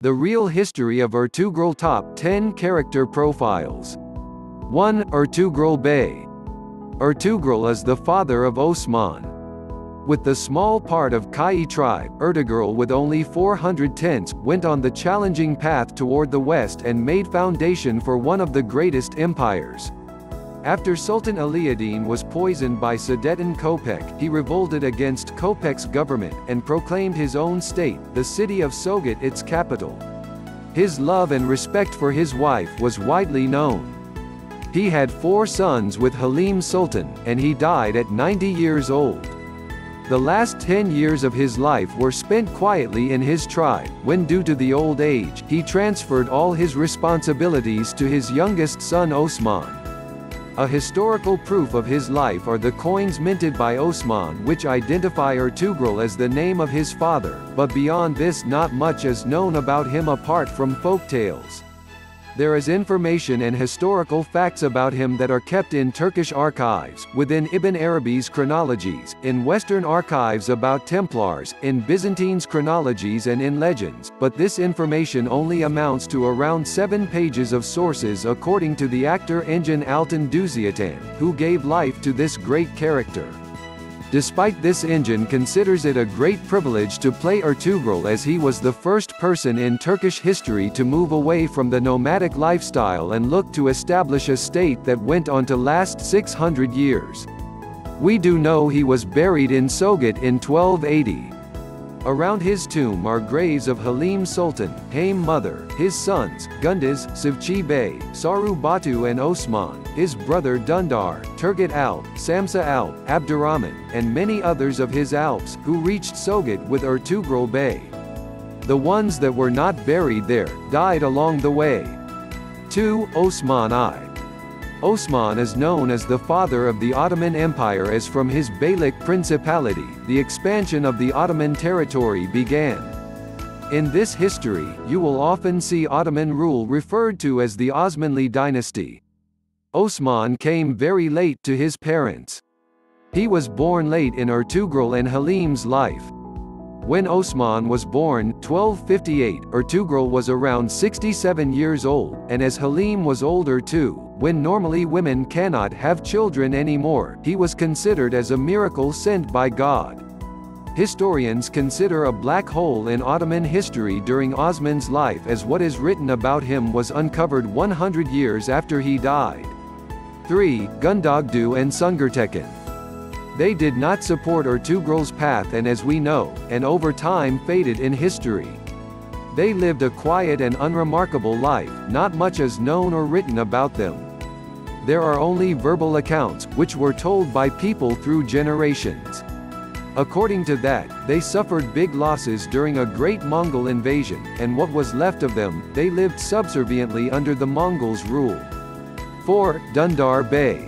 The Real History of Ertugrul Top 10 Character Profiles. 1. Ertugrul Bey. Ertugrul is the father of Osman. With the small part of Kayi tribe, Ertugrul with only 400 tents, went on the challenging path toward the west and made foundation for one of the greatest empires. After Sultan Alaeddin was poisoned by Sadettin Köpek, he revolted against Köpek's government, and proclaimed his own state, the city of Soğut its capital. His love and respect for his wife was widely known. He had 4 sons with Halim Sultan, and he died at 90 years old. The last 10 years of his life were spent quietly in his tribe, when due to the old age, he transferred all his responsibilities to his youngest son Osman. A historical proof of his life are the coins minted by Osman which identify Ertugrul as the name of his father, but beyond this not much is known about him apart from folktales. There is information and historical facts about him that are kept in Turkish archives, within Ibn Arabi's chronologies, in Western archives about Templars, in Byzantine's chronologies and in legends, but this information only amounts to around 7 pages of sources according to the actor Engin Altan Düzyatan, who gave life to this great character. Despite this, Engin considers it a great privilege to play Ertugrul as he was the first person in Turkish history to move away from the nomadic lifestyle and look to establish a state that went on to last 600 years. We do know he was buried in Soğut in 1280. Around his tomb are graves of Halim Sultan, Hayme Mother, his sons, Gunduz, Savchi Bey, Saru Batu and Osman, his brother Dundar, Turgut Alp, Samsa Alp, Abdurrahman, and many others of his Alps, who reached Soğut with Ertugrul Bey. The ones that were not buried there, died along the way. 2. Osman I. Osman is known as the father of the Ottoman Empire as from his Beylik principality, the expansion of the Ottoman territory began. In this history, you will often see Ottoman rule referred to as the Osmanli dynasty. Osman came very late to his parents. He was born late in Ertugrul and Halim's life. When Osman was born, 1258, Ertugrul was around 67 years old, and as Halim was older too, when normally women cannot have children anymore, he was considered as a miracle sent by God. Historians consider a black hole in Ottoman history during Osman's life as what is written about him was uncovered 100 years after he died. 3. Gundogdu and Sungurtekin. They did not support Ertugrul's path and as we know, and over time faded in history. They lived a quiet and unremarkable life, not much is known or written about them. There are only verbal accounts, which were told by people through generations. According to that, they suffered big losses during a great Mongol invasion, and what was left of them, they lived subserviently under the Mongols' rule. 4. Dundar Bey.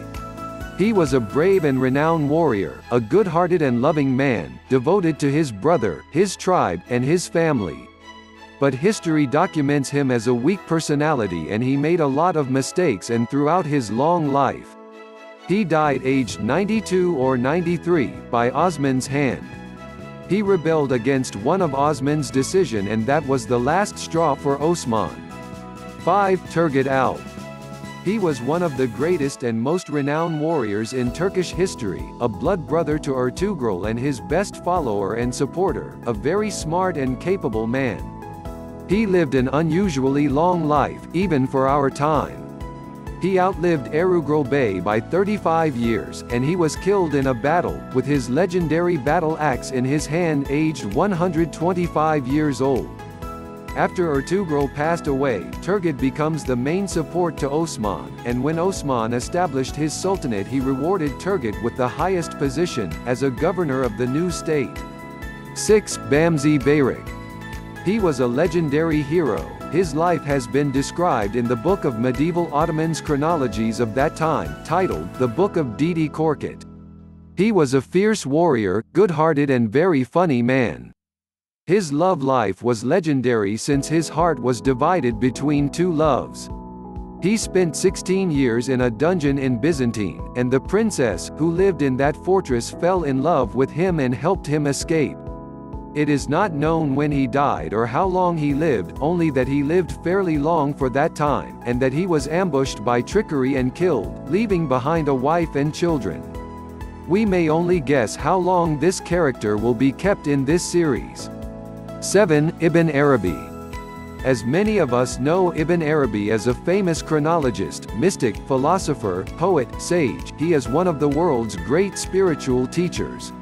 He was a brave and renowned warrior, a good-hearted and loving man, devoted to his brother, his tribe, and his family. But history documents him as a weak personality and he made a lot of mistakes and throughout his long life. He died aged 92 or 93, by Osman's hand. He rebelled against one of Osman's decision and that was the last straw for Osman. 5. Turgut Alp. He was one of the greatest and most renowned warriors in Turkish history, a blood brother to Ertugrul and his best follower and supporter, a very smart and capable man. He lived an unusually long life, even for our time. He outlived Ertugrul Bey by 35 years, and he was killed in a battle, with his legendary battle axe in his hand aged 125 years old. After Ertugrul passed away, Turgut becomes the main support to Osman, and when Osman established his sultanate he rewarded Turgut with the highest position, as a governor of the new state. 6. Bamsi Beyrek. He was a legendary hero, his life has been described in the Book of Medieval Ottomans chronologies of that time, titled, The Book of Dede Korkut. He was a fierce warrior, good-hearted and very funny man. His love life was legendary since his heart was divided between two loves. He spent 16 years in a dungeon in Byzantine, and the princess, who lived in that fortress fell in love with him and helped him escape. It is not known when he died or how long he lived, only that he lived fairly long for that time, and that he was ambushed by trickery and killed, leaving behind a wife and children. We may only guess how long this character will be kept in this series. 7. Ibn Arabi. As many of us know Ibn Arabi as a famous chronologist, mystic, philosopher, poet, sage, he is one of the world's great spiritual teachers.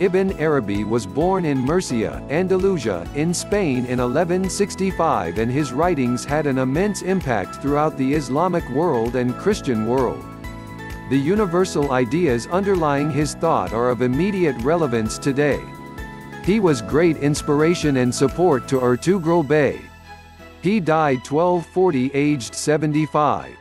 Ibn Arabi was born in Murcia, Andalusia, in Spain in 1165, and his writings had an immense impact throughout the Islamic world and Christian world. The universal ideas underlying his thought are of immediate relevance today. He was great inspiration and support to Ertugrul Bey. He died 1240, aged 75.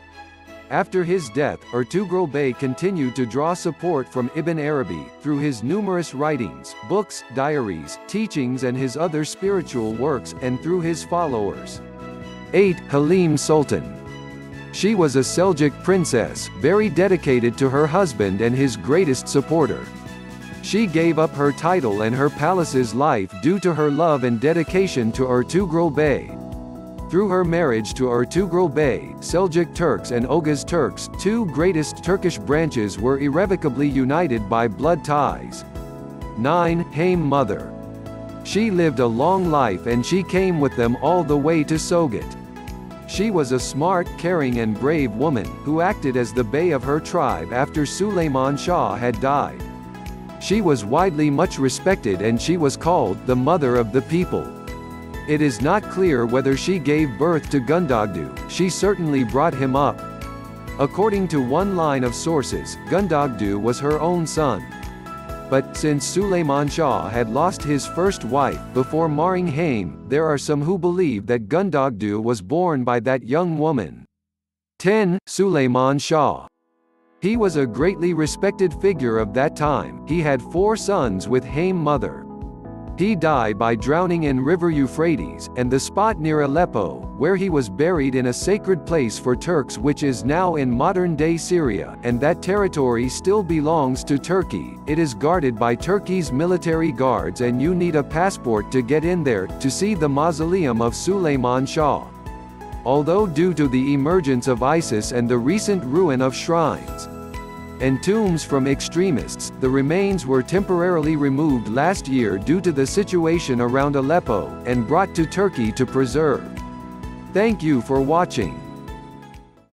After his death, Ertugrul Bey continued to draw support from Ibn Arabi through his numerous writings, books, diaries, teachings, and his other spiritual works, and through his followers. 8. Halim Sultan. She was a Seljuk princess, very dedicated to her husband and his greatest supporter. She gave up her title and her palace's life due to her love and dedication to Ertugrul Bey. Through her marriage to Ertugrul Bey, Seljuk Turks and Oghuz Turks, two greatest Turkish branches, were irrevocably united by blood ties. 9. Hayme Mother. She lived a long life and she came with them all the way to Soğut. She was a smart, caring and brave woman, who acted as the bey of her tribe after Suleyman Shah had died. She was widely much respected and she was called the mother of the people. It is not clear whether she gave birth to Gundogdu, she certainly brought him up. According to one line of sources, Gundogdu was her own son. But since Suleyman Shah had lost his first wife before marrying Hayme, there are some who believe that Gundogdu was born by that young woman. 10. Suleyman Shah. He was a greatly respected figure of that time. He had 4 sons with Hayme Mother. He died by drowning in river Euphrates, and the spot near Aleppo, where he was buried in a sacred place for Turks which is now in modern-day Syria, and that territory still belongs to Turkey. It is guarded by Turkey's military guards and you need a passport to get in there, to see the mausoleum of Suleyman Shah. Although due to the emergence of ISIS and the recent ruin of shrines and tombs from extremists, the remains were temporarily removed last year due to the situation around Aleppo, and brought to Turkey to preserve. Thank you for watching.